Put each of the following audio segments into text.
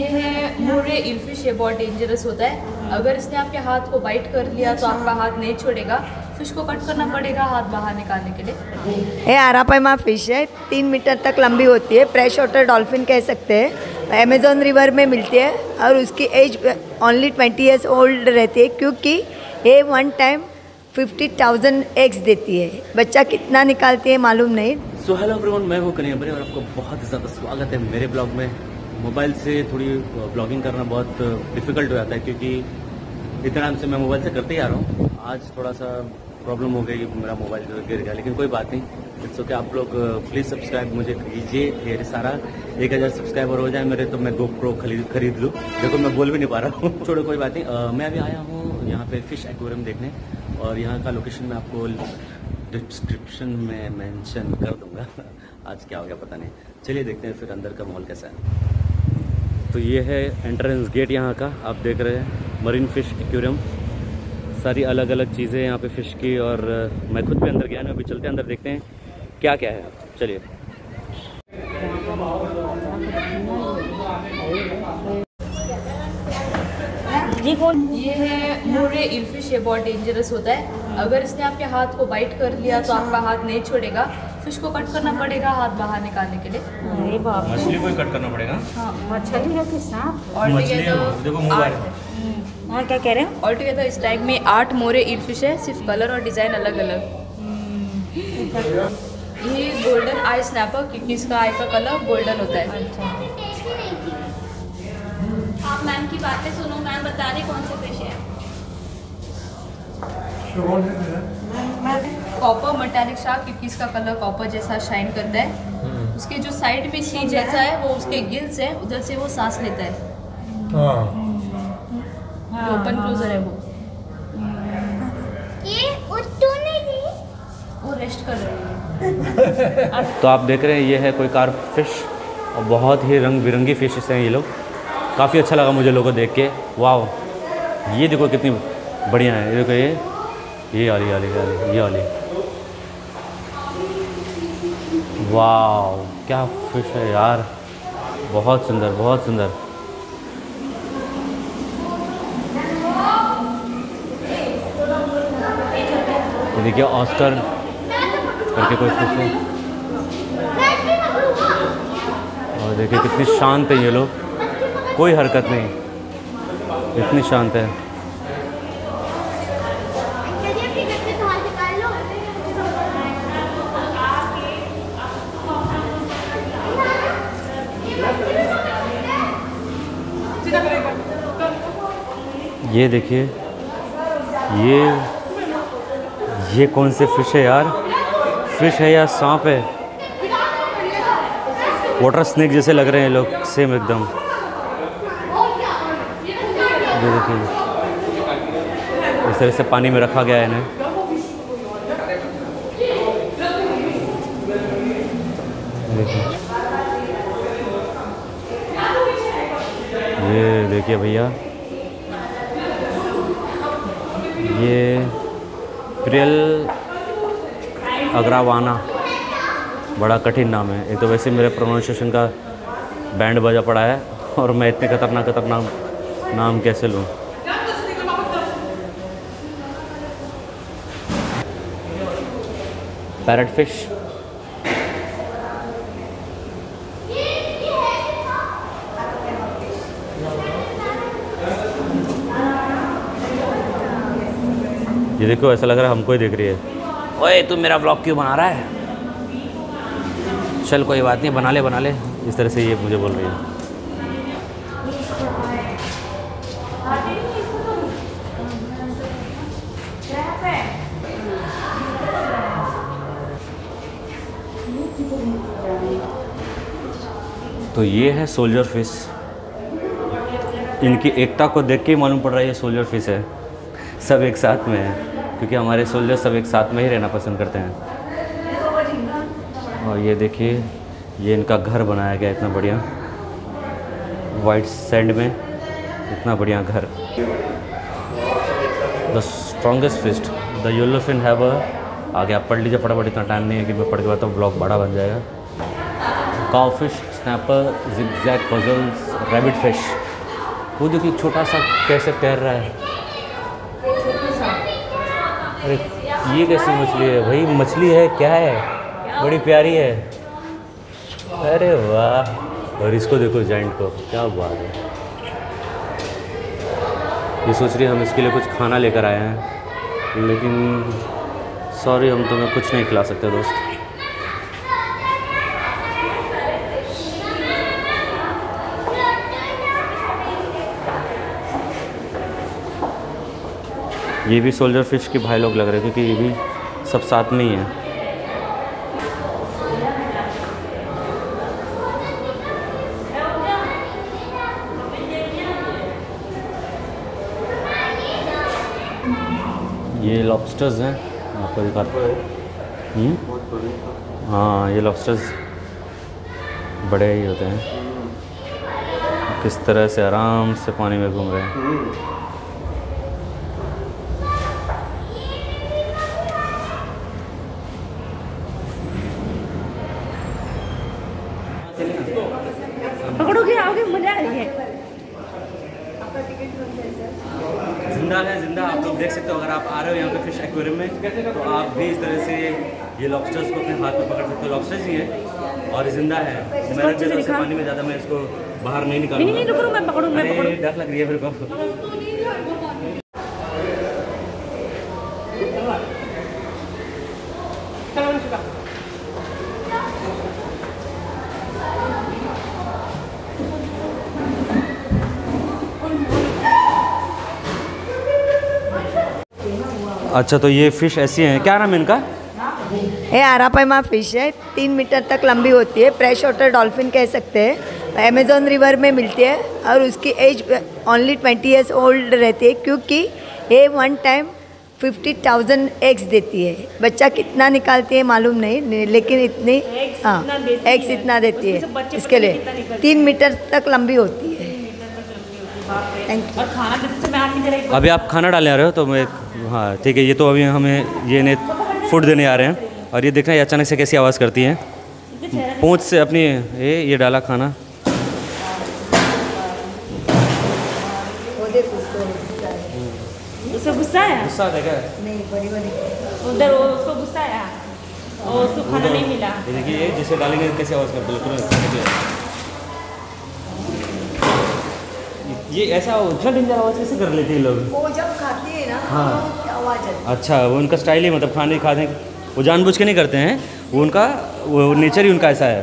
ये है मोरे ईल फिश, ये बहुत डेंजरस होता है। अगर इसने आपके हाथ को बाइट कर लिया तो आपका हाथ नहीं छोड़ेगा, फिश को कट करना पड़ेगा हाथ बाहर निकालने के लिए। ये आरापाइमा फिश है, 3 मीटर तक लंबी होती है, फ्रेश वाटर डॉल्फिन कह सकते हैं। अमेजोन रिवर में मिलती है और उसकी एज ओनली 20 ईयर्स ओल्ड रहती है, क्योंकि ये 1 टाइम 50,000 एग्स देती है। बच्चा कितना निकालती है मालूम नहीं। सो हेलो एवरीवन, मैं वो कन्हैया बने और आपको बहुत ज़्यादा स्वागत है मेरे ब्लॉग में। मोबाइल से थोड़ी ब्लॉगिंग करना बहुत डिफिकल्ट हो जाता है, क्योंकि इतना हमसे मैं मोबाइल से करते ही आ रहा हूँ। आज थोड़ा सा प्रॉब्लम हो गई कि मेरा मोबाइल जो गिर गया, लेकिन कोई बात नहीं। इट्स ओके, आप लोग प्लीज़ सब्सक्राइब मुझे कीजिए। मेरे सारा 1000 सब्सक्राइबर हो जाए मेरे तो मैं GoPro खरीद लूँ। देखो मैं बोल भी नहीं पा रहा हूँ, छोड़ो कोई बात नहीं। मैं अभी आया हूँ यहाँ पे फिश एक्वेरियम देखने, और यहाँ का लोकेशन मैं आपको डिस्क्रिप्शन में मेंशन कर दूंगा। आज क्या हो गया पता नहीं, चलिए देखते हैं फिर अंदर का माहौल कैसा है। तो ये है एंट्रेंस गेट यहाँ का, आप देख रहे हैं मरीन फिश एक्वेरियम। सारी अलग अलग चीज़ें यहाँ पे फ़िश की, और मैं खुद भी अंदर गया ना। अभी चलते अंदर देखते हैं क्या क्या है, चलिए। ये है मोरे ईल फिश, ये बहुत डेंजरस होता है। अगर इसने आपके हाथ को बाइट कर लिया तो आपका हाथ नहीं छोड़ेगा, फिश को कट करना पड़ेगा हाथ बाहर निकालने के लिए। मछली को ही कट करना पड़ेगा। हाँ, मछली या फिर सांप। और क्या कह रहे हैं, ऑल टुगेदर इस टाइप में 8 मोरे ईल फिश है, सिर्फ कलर और डिज़ाइन अलग अलग। ये गोल्डन आई स्नैपर, क्योंकि इसका आई का कलर गोल्डन होता है। आप मैम की बातें सुनो, मैम बता रही कौन से फिश है। कॉपर मेटालिक शार्क, क्योंकि इसका कलर कॉपर जैसा शाइन करता है। उसके जो साइड में सी जैसा है वो उसके गिल्स है, उधर से वो सांस लेता है। जो ओपन क्लोजर है वो रेस्ट कर रहे हैं। तो आप देख रहे हैं ये है कोई कार्प फिश, और बहुत ही रंग बिरंगी फिशेस हैं ये लोग। काफ़ी अच्छा लगा मुझे लोगों को देख के। वाह, ये देखो कितनी बढ़िया है। ये देखो ये वाली। वाह क्या फिश है यार, बहुत सुंदर बहुत सुंदर। ये देखिए ऑस्कर करके कोई फिश है, और देखिए कितनी शांत है ये लोग, कोई हरकत नहीं, इतनी शांत है। ये देखिए ये कौन से फिश है यार, फिश है या सांप है? वाटर स्नेक जैसे लग रहे हैं लोग, सेम एकदम। ये देखिए इस तरह से पानी में रखा गया है इन्हें। ये देखिए भैया, ये प्रियल अग्रावाना, बड़ा कठिन नाम है। ये तो वैसे मेरे प्रोनाउंसिएशन का बैंड बजा पड़ा है, और मैं इतने खतरनाक नाम कैसे लूँ। पैरट फिश, ये देखो ऐसा लग रहा है हमको ही देख रही है। ओए तू मेरा व्लॉग क्यों बना रहा है, चल कोई बात नहीं बना ले बना ले, इस तरह से ये मुझे बोल रही है। तो ये है सोल्जर फिश, इनकी एकता को देख के ही मालूम पड़ रहा है ये सोल्जर फिश है। सब एक साथ में है, क्योंकि हमारे सोल्जर सब एक साथ में ही रहना पसंद करते हैं। और ये देखिए ये इनका घर बनाया गया, इतना बढ़िया वाइट सैंड में, इतना बढ़िया घर। The strongest fish the yellowfin have a, आगे आप पढ़ लीजिए फटाफट, इतना टाइम नहीं है कि मैं पढ़ के बताऊँ, ब्लॉग बड़ा बन जाएगा। Cow fish snapper, zigzag puzzles, rabbit fish. वो जो कि छोटा सा कैसे तैर रहा है, अरे ये कैसी मछली है भाई, मछली है क्या है, बड़ी प्यारी है। अरे वाह, और इसको देखो जाइंट को, क्या बात है। ये सोच रही है हम इसके लिए कुछ खाना लेकर आए हैं, लेकिन सॉरी हम तुम्हें कुछ नहीं खिला सकते दोस्त। ये भी सोल्जर फिश के भाई लोग लग रहे हैं, क्योंकि ये भी सब साथ में ही है। ये लॉबस्टर्स हैं, आपको दिखाता हूँ। हाँ, ये लॉबस्टर्स बड़े ही होते हैं, किस तरह से आराम से पानी में घूम रहे हैं। जिंदा आप लोग देख सकते हो, अगर आप आ रहे हो यहाँ पे फिश एक्वेरियम में, तो आप भी इस तरह से ये लॉबस्टर्स को अपने हाथ में पकड़ सकते हो। लॉबस्टर्स ही है और जिंदा है। मैं जब से पानी में ज़्यादा मैं इसको बाहर नहीं निकालूंगा, डर लग रही है मेरे को। अच्छा, तो ये फ़िश ऐसी हैं, क्या नाम है इनका? ये आरापाइमा फ़िश है, 3 मीटर तक लंबी होती है, फ्रेश वाटर डॉल्फिन कह सकते हैं। अमेज़न रिवर में मिलती है और उसकी एज ओनली 20 ईयर्स ओल्ड रहती है, क्योंकि ये 1 टाइम 50,000 एग्स देती है। बच्चा कितना निकालती है मालूम नहीं, लेकिन इतनी एग्स इतना देती है। इसके लिए 3 मीटर तक लंबी होती है। अभी आप खाना डालने आ रहे हो तो मैं, हाँ ठीक है। ये तो अभी हमें ये ने फूड देने आ रहे हैं, और ये देखना ये अचानक से कैसी आवाज़ करती है पूँछ से अपनी। ये डाला खाना, उसको गुस्सा आया, गुस्सा देखा नहीं, उधर उसको गुस्सा आया और उसको खाना नहीं मिला। देखिए ये जिसे डालेंगे कैसे आवाज़ करती है, ये ऐसा उतना डेंजर आवाज़ कैसे कर लेती है लोग। वो जब खाते हैं ना, हाँ आवाज़ है। अच्छा, वो उनका स्टाइल ही, मतलब खाने खाते हैं, वो जानबूझ के नहीं करते हैं, वो उनका वो नेचर ही उनका ऐसा है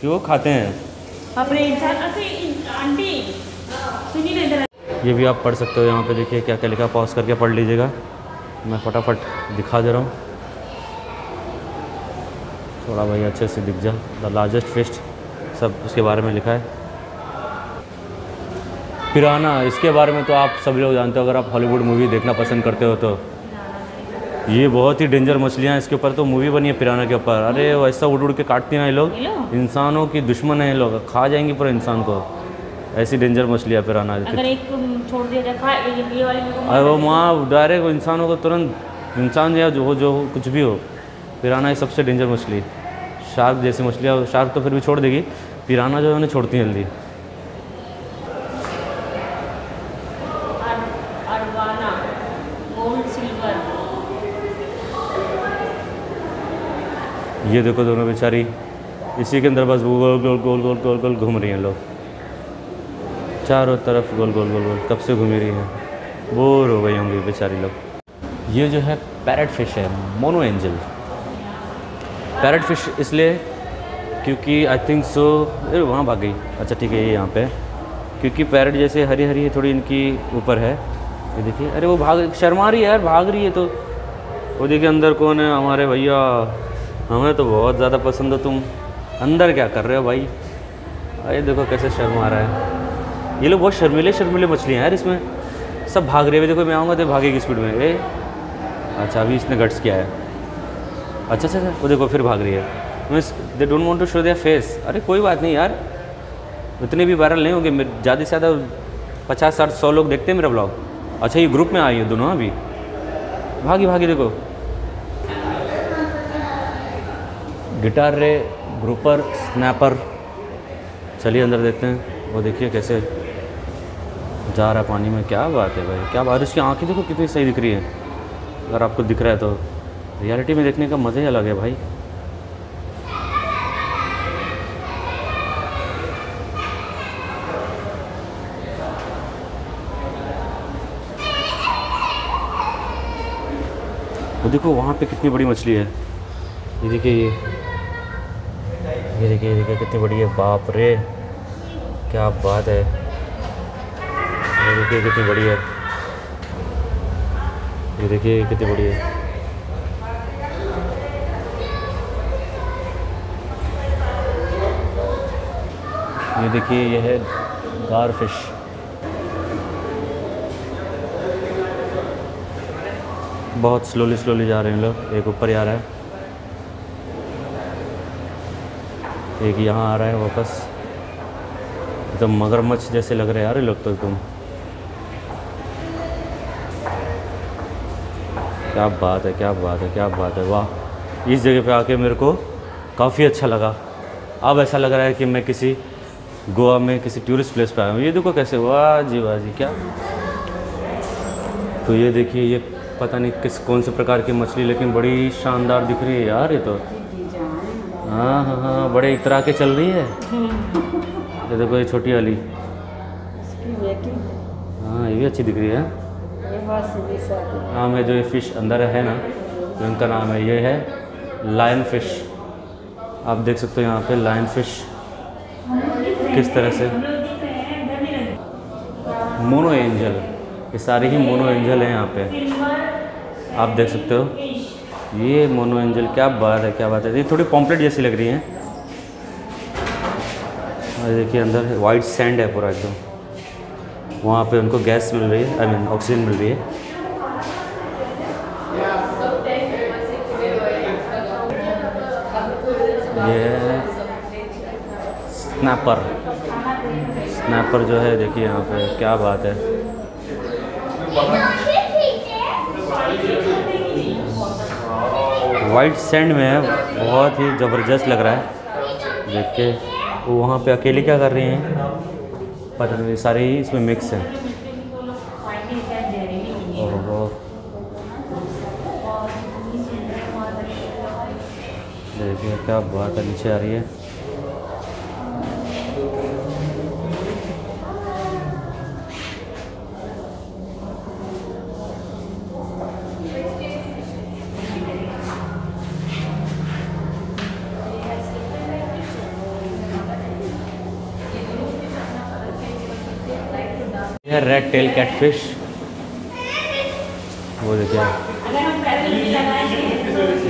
कि वो खाते हैं अपने इंसान। आंटी सुनिए ना, ये भी आप पढ़ सकते हो यहाँ पे, देखिए क्या क्या लिखा, पॉज करके पढ़ लीजिएगा। मैं फटाफट दिखा दे रहा हूँ, थोड़ा भाई अच्छे से दिख जा। द लार्जेस्ट फिश, सब उसके बारे में लिखा है। पिराना, इसके बारे में तो आप सभी लोग जानते हो, अगर आप हॉलीवुड मूवी देखना पसंद करते हो तो। ये बहुत ही डेंजर मछलियाँ, इसके ऊपर तो मूवी बनी है पिराना के ऊपर। अरे ऐसा उड़ उड़ के काटती हैं ये लोग, इंसानों की दुश्मन है ये लोग, खा जाएंगी पूरे इंसान को। ऐसी डेंजर मछलियाँ पिराना, अरे वो माँ डायरेक्ट इंसानों को तुरंत, इंसान या जो कुछ भी हो। पिराना ये सबसे डेंजर मछली, शार्क जैसी मछलियाँ, शार्क तो फिर भी छोड़ देगी, पिराना जो है उन्हें छोड़ती है जल्दी। ये देखो दोनों बेचारी इसी के अंदर बस गोल गोल गोल गोल गोल गोल घूम रही हैं लोग, चारों तरफ गोल गोल गोल गोल कब से घूम रही हैं, बोर हो गई होंगी बेचारी लोग। ये जो है पैरट फिश है, मोनो एंजल। पैरट फिश इसलिए क्योंकि आई थिंक सो, वहाँ भाग गई। अच्छा ठीक है, ये यहाँ पे क्योंकि पैरट जैसे हरी हरी है, थोड़ी इनकी ऊपर है। ये देखिए, अरे वो भाग, शर्मा रही है यार, भाग रही है। तो वो देखिए अंदर कौन है, हमारे भैया, हमें तो बहुत ज़्यादा पसंद हो तुम, अंदर क्या कर रहे हो भाई। अरे देखो कैसे शर्म आ रहा है, ये लोग बहुत शर्मीले मछलियाँ हैं यार। इसमें सब भाग रहे हैं, देखो मैं आऊँगा तो भागेगी स्पीड में। ए अच्छा, अभी इसने गट्स किया है। अच्छा, वो देखो फिर भाग रही है। Means they don't want to show their face. अरे कोई बात नहीं यार, इतने भी वायरल नहीं होंगे, ज़्यादा से ज़्यादा 50-60-100 लोग देखते हैं मेरा ब्लॉग। अच्छा ये ग्रुप में आई है दोनों, अभी भागी देखो। गिटार रे, ग्रूपर स्नैपर, चलिए अंदर देखते हैं। वो देखिए कैसे जा रहा है पानी में, क्या बात है भाई, क्या बारिश की आँखें देखो कितनी सही दिख रही है। अगर आपको दिख रहा है तो रियलिटी में देखने का मज़ा ही अलग है भाई। वो देखो वहाँ पे कितनी बड़ी मछली है, ये देखिए, ये देखिए, ये देखिए कितनी बड़ी है। बाप रे क्या बात है, ये देखिए कितनी बड़ी है, ये देखिए कितनी बड़ी है। ये देखिए ये है गारफिश। बहुत स्लोली जा रहे हैं लोग, एक ऊपर ही आ रहा है, एक यहाँ आ रहा है वापस। एकदम मगरमच्छ जैसे लग रहे हैं यार ये लोग तो, एकदम क्या बात है, क्या बात है, क्या बात है। वाह, इस जगह पे आके मेरे को काफ़ी अच्छा लगा। अब ऐसा लग रहा है कि मैं किसी गोवा में किसी टूरिस्ट प्लेस पे आया हूँ। ये देखो कैसे, वाह जी क्या। तो ये देखिए ये पता नहीं किस कौन से प्रकार की मछली, लेकिन बड़ी शानदार दिख रही है यार ये तो। हाँ, बड़े इतरा के चल रही है। ये देखो ये छोटी वाली, हाँ ये भी अच्छी दिख रही है। नाम है जो ये फ़िश अंदर है ना, तो इनका नाम है, ये है लायन फ़िश। आप देख सकते हो यहाँ पे लायन फ़िश किस तरह से। मोनो एंजल, ये सारे ही मोनो एंजल हैं यहाँ पे, आप देख सकते हो। ये मोनो एंजल, क्या बात है, क्या बात है। ये थोड़ी पॉम्पलेट जैसी लग रही हैं। और देखिए अंदर वाइट सैंड है पूरा एकदम, वहाँ पे उनको गैस मिल रही है, आई मीन ऑक्सीजन मिल रही है। ये स्नैपर, स्नैपर जो है देखिए यहाँ पे, क्या बात है। वाइट सैंड में है, बहुत ही ज़बरदस्त लग रहा है देख के। वो वहाँ पे अकेले क्या कर रही हैं पता नहीं, सारे ही इसमें मिक्स हैं। देखिए क्या बात है, नीचे आ रही है। रेड टेल कैटफिश, वो देखिए,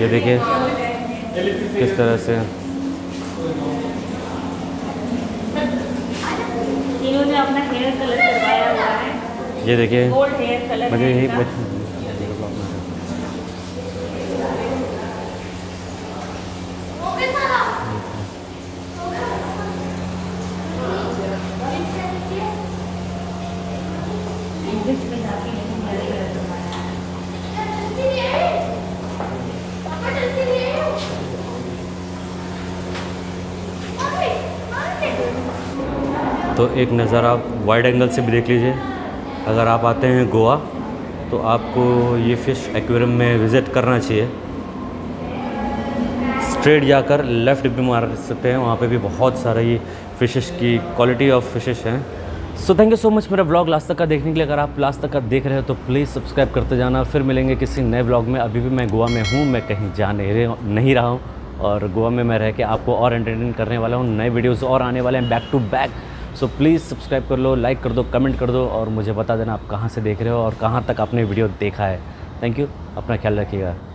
ये देखिए किस तरह से। इन्होंने अपना हेयर कलर करवाया हुआ है, ये देखिए मुझे यही। तो एक नज़र आप वाइड एंगल से भी देख लीजिए। अगर आप आते हैं गोवा तो आपको ये फ़िश एक्वेरियम में विज़िट करना चाहिए। स्ट्रेट जाकर लेफ़्ट भी मार सकते हैं, वहाँ पे भी बहुत सारे ये फ़िशेस की क्वालिटी ऑफ फ़िशेस हैं। So thank you so much मेरा व्लॉग लास्ट तक का देखने के लिए। अगर आप लास्ट तक का देख रहे हो तो प्लीज़ सब्सक्राइब करते जाना। फिर मिलेंगे किसी नए व्लॉग में। अभी भी मैं गोवा में हूँ, मैं कहीं जा नहीं रहा हूँ और गोवा में मैं रह के आपको और एंटरटेन करने वाला हूँ। नए वीडियोज़ और आने वाले हैं back to back. So please subscribe कर लो, लाइक कर दो, कमेंट कर दो और मुझे बता देना आप कहाँ से देख रहे हो और कहाँ तक आपने वीडियो देखा है। थैंक यू, अपना ख्याल रखिएगा।